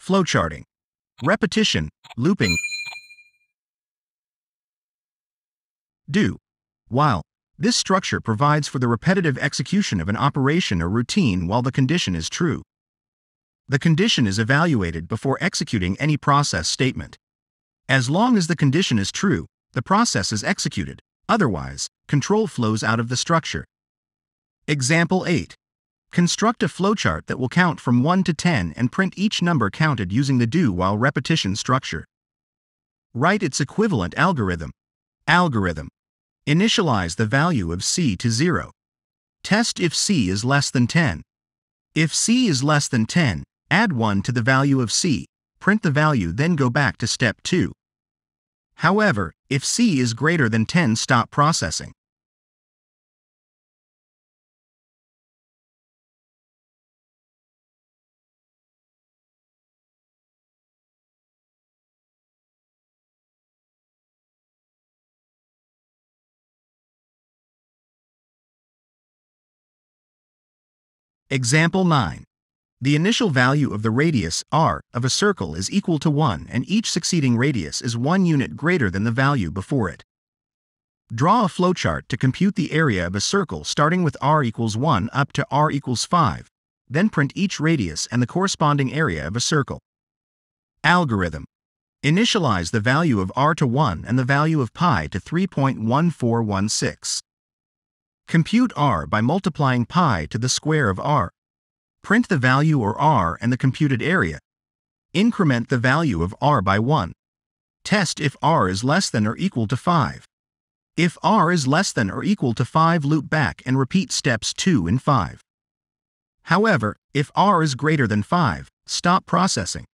Flowcharting. Repetition, looping. Do. While. This structure provides for the repetitive execution of an operation or routine while the condition is true. The condition is evaluated before executing any process statement. As long as the condition is true, the process is executed. Otherwise, control flows out of the structure. Example 8. Construct a flowchart that will count from 1 to 10 and print each number counted using the do while repetition structure. Write its equivalent algorithm. Algorithm. Initialize the value of c to 0. Test if c is less than 10. If c is less than 10, add 1 to the value of c, print the value, then go back to step 2. However, if c is greater than 10, stop processing. Example 9. The initial value of the radius, r, of a circle is equal to 1 and each succeeding radius is 1 unit greater than the value before it. Draw a flowchart to compute the area of a circle starting with r equals 1 up to r equals 5, then print each radius and the corresponding area of a circle. Algorithm. Initialize the value of r to 1 and the value of pi to 3.1416. Compute r by multiplying pi to the square of r. Print the value or r and the computed area. Increment the value of r by 1. Test if r is less than or equal to 5. If r is less than or equal to 5, loop back and repeat steps 2 and 5. However, if r is greater than 5, stop processing.